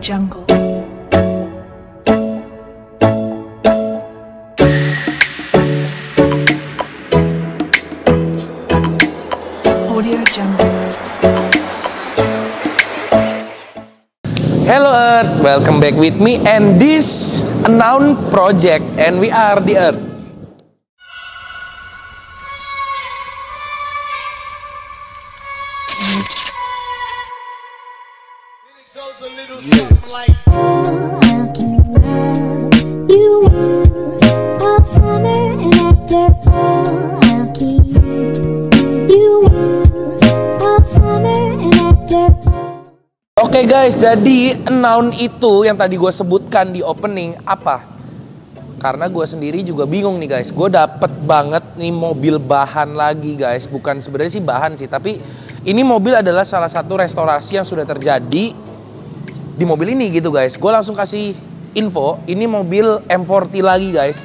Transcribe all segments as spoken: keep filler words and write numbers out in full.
jungle. Audio jungle. Hello Earth, welcome back with me and this unknown project, and we are the Earth. Oke guys, jadi noun itu yang tadi gue sebutkan di opening apa? Karena gue sendiri juga bingung nih guys. Gue dapet banget nih mobil bahan lagi guys. Bukan sebenarnya sih bahan sih, tapi ini mobil adalah salah satu restorasi yang sudah terjadi di mobil ini gitu guys. Gue langsung kasih info, ini mobil M empat puluh lagi guys,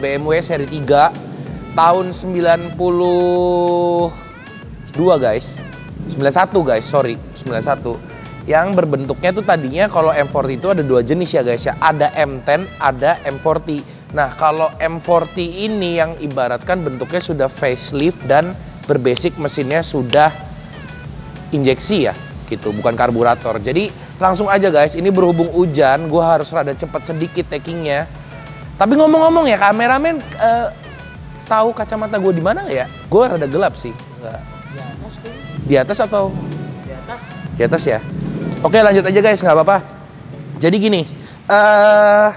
B M W seri tiga tahun sembilan puluh dua guys. sembilan puluh satu guys, sorry, sembilan puluh satu. Yang berbentuknya tuh tadinya kalau M empat puluh itu ada dua jenis ya guys ya. Ada M sepuluh, ada M empat puluh. Nah kalau M empat puluh ini yang ibaratkan bentuknya sudah facelift dan berbasic mesinnya sudah injeksi ya gitu, bukan karburator. Jadi langsung aja guys, ini berhubung hujan gue harus rada cepat sedikit takingnya. Tapi ngomong-ngomong ya kameramen, uh, tahu kacamata gue di mana ya? Gue rada gelap sih. Nggak. Di atas tuh. Di atas atau? Di atas. Di atas ya? Oke lanjut aja guys, nggak apa-apa. Jadi gini, uh,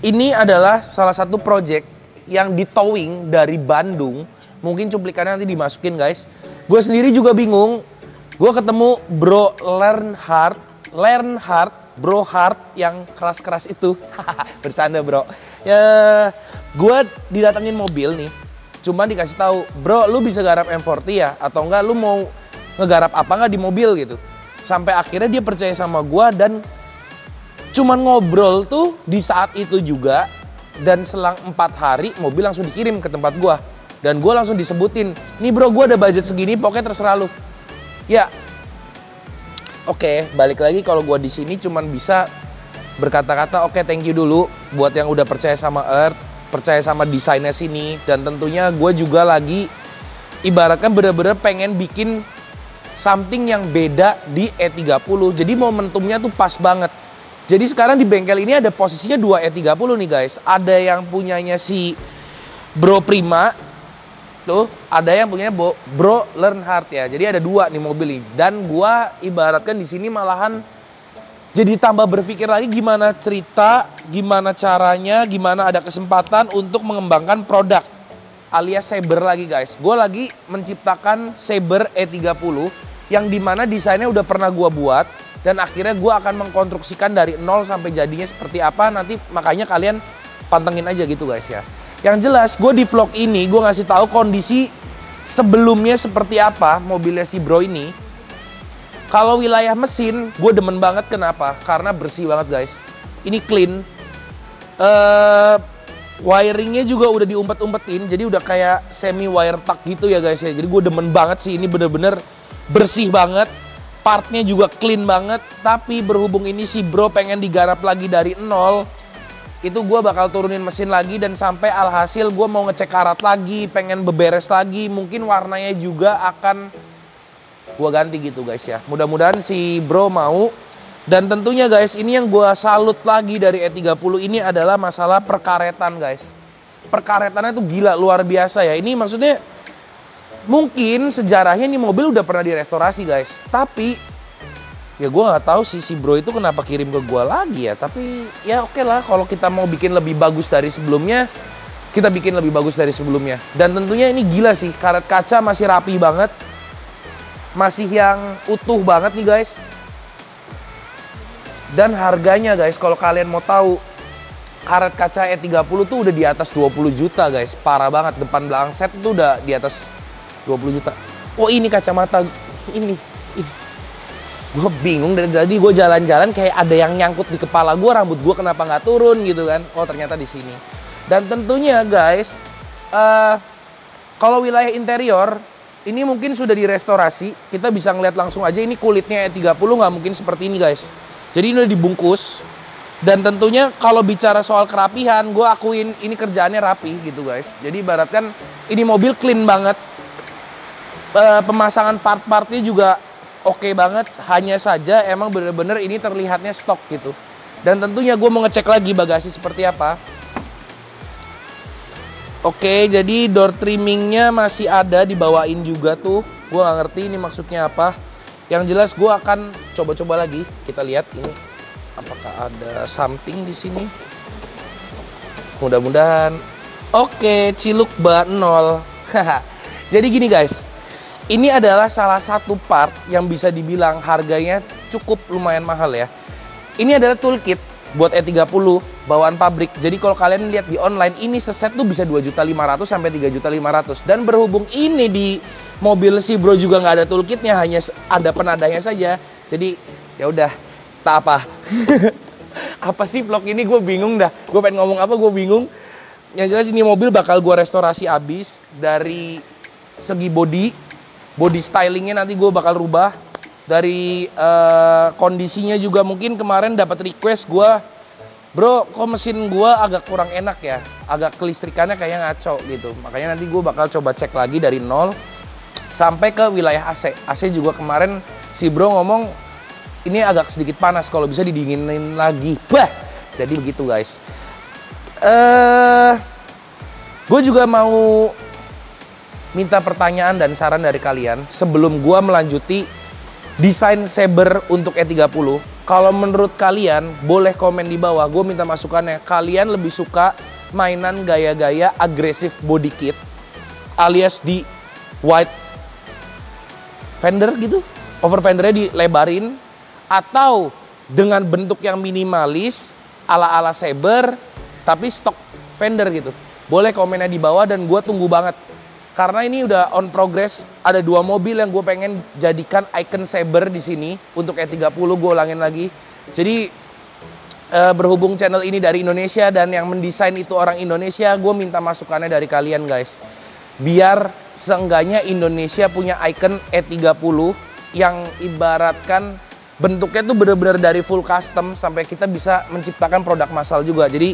ini adalah salah satu project yang di towing dari Bandung. Mungkin cuplikannya nanti dimasukin guys. Gue sendiri juga bingung. Gue ketemu Bro Learn Hart, Learn Hart, Bro Hart yang keras-keras itu. Bercanda bro. Ya, gue didatengin mobil nih. Cuma dikasih tahu, bro lu bisa garap M empat puluh ya? Atau enggak lu mau ngegarap apa nggak di mobil gitu? Sampai akhirnya dia percaya sama gue dan cuman ngobrol tuh di saat itu juga. Dan selang empat hari mobil langsung dikirim ke tempat gue. Dan gue langsung disebutin, nih bro gue ada budget segini pokoknya terserah lu. Ya, oke okay, balik lagi kalau gue di sini cuman bisa berkata-kata oke okay, thank you dulu buat yang udah percaya sama Earth, percaya sama desainnya sini. Dan tentunya gue juga lagi ibaratnya bener-bener pengen bikin something yang beda di E tiga puluh. Jadi momentumnya tuh pas banget. Jadi sekarang di bengkel ini ada posisinya dua E tiga puluh nih guys. Ada yang punyanya si Bro Prima tuh, ada yang punyanya Bro Learn Hart ya. Jadi ada dua nih mobil ini. Dan gua ibaratkan di sini malahan jadi tambah berpikir lagi gimana cerita, gimana caranya, gimana ada kesempatan untuk mengembangkan produk alias Cyber lagi guys. Gua lagi menciptakan Cyber E tiga puluh yang dimana desainnya udah pernah gue buat dan akhirnya gue akan mengkonstruksikan dari nol sampai jadinya seperti apa nanti, makanya kalian pantengin aja gitu guys ya. Yang jelas gue di vlog ini gue ngasih tahu kondisi sebelumnya seperti apa mobilnya si bro ini. Kalau wilayah mesin gue demen banget, kenapa? Karena bersih banget guys, ini clean. Uh, wiringnya juga udah diumpet-umpetin jadi udah kayak semi wire tuck gitu ya guys ya. Jadi gue demen banget sih, ini bener-bener bersih banget, partnya juga clean banget. Tapi berhubung ini si bro pengen digarap lagi dari nol, itu gue bakal turunin mesin lagi dan sampai alhasil gue mau ngecek karat lagi, pengen beberes lagi, mungkin warnanya juga akan gue ganti gitu guys ya. Mudah-mudahan si bro mau. Dan tentunya guys, ini yang gue salut lagi dari E tiga puluh ini adalah masalah perkaretan guys. Perkaretannya tuh gila luar biasa ya. Ini maksudnya mungkin sejarahnya nih mobil udah pernah direstorasi guys, tapi ya gue nggak tahu sih si bro itu kenapa kirim ke gue lagi ya. Tapi ya oke okay lah, kalau kita mau bikin lebih bagus dari sebelumnya, kita bikin lebih bagus dari sebelumnya. Dan tentunya ini gila sih, karet kaca masih rapi banget, masih yang utuh banget nih guys. Dan harganya guys, kalau kalian mau tahu, karet kaca E tiga puluh tuh udah di atas dua puluh juta guys, parah banget. Depan belakang set tuh udah di atas dua puluh juta. Oh ini kacamata ini, ini. Gue bingung dari tadi gue jalan-jalan kayak ada yang nyangkut di kepala gue, rambut gue kenapa nggak turun gitu kan? Oh ternyata di sini. Dan tentunya guys, uh, kalau wilayah interior ini mungkin sudah direstorasi, kita bisa ngeliat langsung aja ini kulitnya E tiga puluh nggak mungkin seperti ini guys. Jadi ini udah dibungkus. Dan tentunya kalau bicara soal kerapihan, gue akuin ini kerjaannya rapi gitu guys. Jadi ibaratkan ini mobil clean banget. E, pemasangan part-partnya juga oke banget. Hanya saja emang bener-bener ini terlihatnya stok gitu. Dan tentunya gue mau ngecek lagi bagasi seperti apa. Oke, jadi door trimmingnya masih ada dibawain juga tuh. Gue gak ngerti ini maksudnya apa. Yang jelas gue akan coba-coba lagi. Kita lihat ini. Apakah ada something di sini? Mudah-mudahan. Oke, ciluk ban nol. Jadi gini guys, ini adalah salah satu part yang bisa dibilang harganya cukup lumayan mahal ya. Ini adalah toolkit buat E tiga puluh bawaan pabrik. Jadi kalau kalian lihat di online, ini seset tuh bisa dua juta lima ratus sampai tiga juta lima ratus. Dan berhubung ini di mobil si bro juga nggak ada toolkitnya, hanya ada penadanya saja. Jadi ya udah. Tak apa. Apa sih vlog ini, gue bingung dah. Gue pengen ngomong apa, gue bingung. Yang jelas ini mobil bakal gue restorasi abis. Dari segi body, body stylingnya nanti gue bakal rubah. Dari uh, kondisinya juga mungkin kemarin dapat request gue, bro kok mesin gue agak kurang enak ya, agak kelistrikannya kayak ngaco gitu. Makanya nanti gue bakal coba cek lagi dari nol sampai ke wilayah A C. A C juga kemarin si bro ngomong ini agak sedikit panas, kalau bisa didinginin lagi. Bah, jadi begitu guys. Uh, gue juga mau minta pertanyaan dan saran dari kalian sebelum gue melanjuti desain Cyber untuk E tiga puluh. Kalau menurut kalian, boleh komen di bawah. Gue minta masukannya. Kalian lebih suka mainan gaya-gaya agresif body kit, alias di wide fender gitu, over fendernya dilebarin, atau dengan bentuk yang minimalis ala-ala Cyber tapi stock fender gitu. Boleh komennya di bawah dan gue tunggu banget. Karena ini udah on progress, ada dua mobil yang gue pengen jadikan icon Cyber di sini untuk E tiga puluh, gue ulangin lagi. Jadi eh, berhubung channel ini dari Indonesia dan yang mendesain itu orang Indonesia, gue minta masukannya dari kalian guys. Biar seenggaknya Indonesia punya icon E tiga puluh yang ibaratkan bentuknya tuh bener-bener dari full custom sampai kita bisa menciptakan produk massal juga. Jadi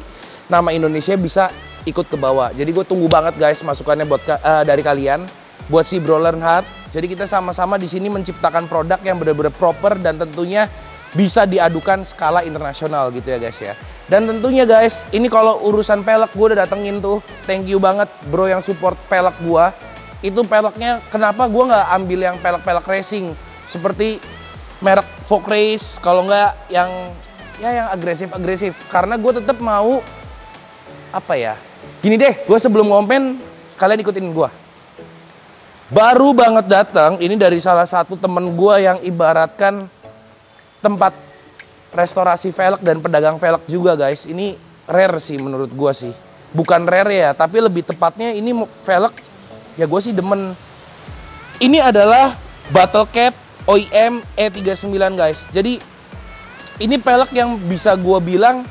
nama Indonesia bisa ikut ke bawah. Jadi gue tunggu banget guys masukannya buat uh, dari kalian, buat si Bro Learn Hart. Jadi kita sama-sama di sini menciptakan produk yang bener-bener proper dan tentunya bisa diadukan skala internasional gitu ya guys ya. Dan tentunya guys, ini kalau urusan pelek gue udah datengin tuh. Thank you banget bro yang support pelek gue. Itu peleknya kenapa gue nggak ambil yang pelek-pelek racing seperti merek Volk Race, kalau nggak yang ya yang agresif-agresif, karena gue tetap mau apa ya, gini deh, gue sebelum ngomen kalian ikutin gue. Baru banget datang ini dari salah satu temen gue yang ibaratkan tempat restorasi velg dan pedagang velg juga guys. Ini rare sih menurut gue sih, bukan rare ya, tapi lebih tepatnya ini velg ya gue sih demen. Ini adalah Battle Cap O E M E tiga puluh sembilan guys. Jadi ini pelek yang bisa gue bilang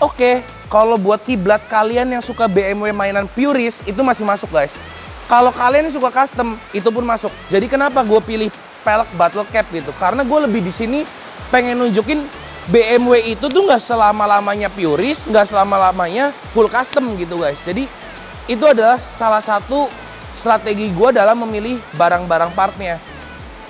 oke, okay, kalau buat kiblat kalian yang suka B M W mainan purist itu masih masuk guys. Kalau kalian suka custom itu pun masuk. Jadi kenapa gue pilih pelek Battle Cap gitu? Karena gue lebih di sini pengen nunjukin B M W itu tuh nggak selama-lamanya purist, nggak selama-lamanya full custom gitu guys. Jadi itu adalah salah satu strategi gue dalam memilih barang-barang partnya.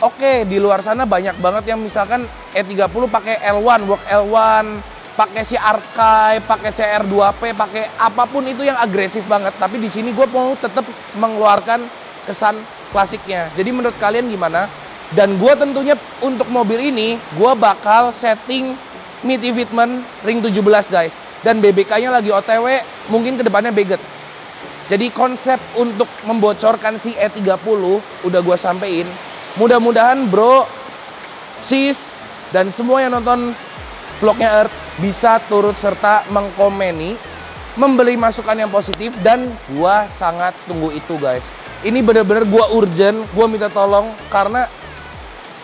Oke, di luar sana banyak banget yang misalkan E tiga puluh pakai L satu, work L satu, pakai si Archive, pakai C R dua P, pakai apapun itu yang agresif banget. Tapi di sini gue mau tetap mengeluarkan kesan klasiknya. Jadi menurut kalian gimana? Dan gue tentunya untuk mobil ini gue bakal setting MITI fitment ring tujuh belas guys. Dan B B K-nya lagi O T W, mungkin kedepannya beget. Jadi konsep untuk membocorkan si E tiga puluh udah gue sampein. Mudah-mudahan bro, sis, dan semua yang nonton vlognya Earth bisa turut serta mengkomeni, memberi masukan yang positif, dan gua sangat tunggu itu guys. Ini bener-bener gua urgent, gua minta tolong karena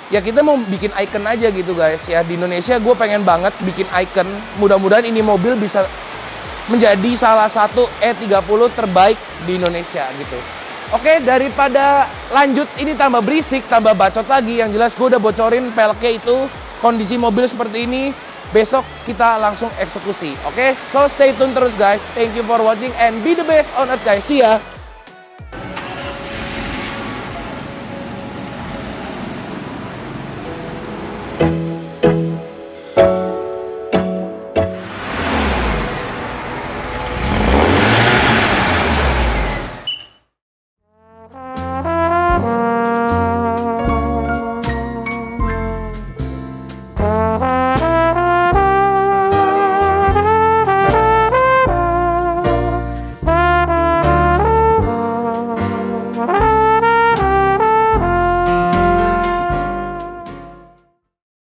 ya kita mau bikin icon aja gitu guys ya. Di Indonesia gua pengen banget bikin icon. Mudah-mudahan ini mobil bisa menjadi salah satu E tiga puluh terbaik di Indonesia gitu. Oke, daripada lanjut ini tambah berisik, tambah bacot lagi. Yang jelas gue udah bocorin peleknya itu kondisi mobil seperti ini, besok kita langsung eksekusi. Oke, okay? So stay tune terus guys. Thank you for watching and be the best on Earth guys. See ya.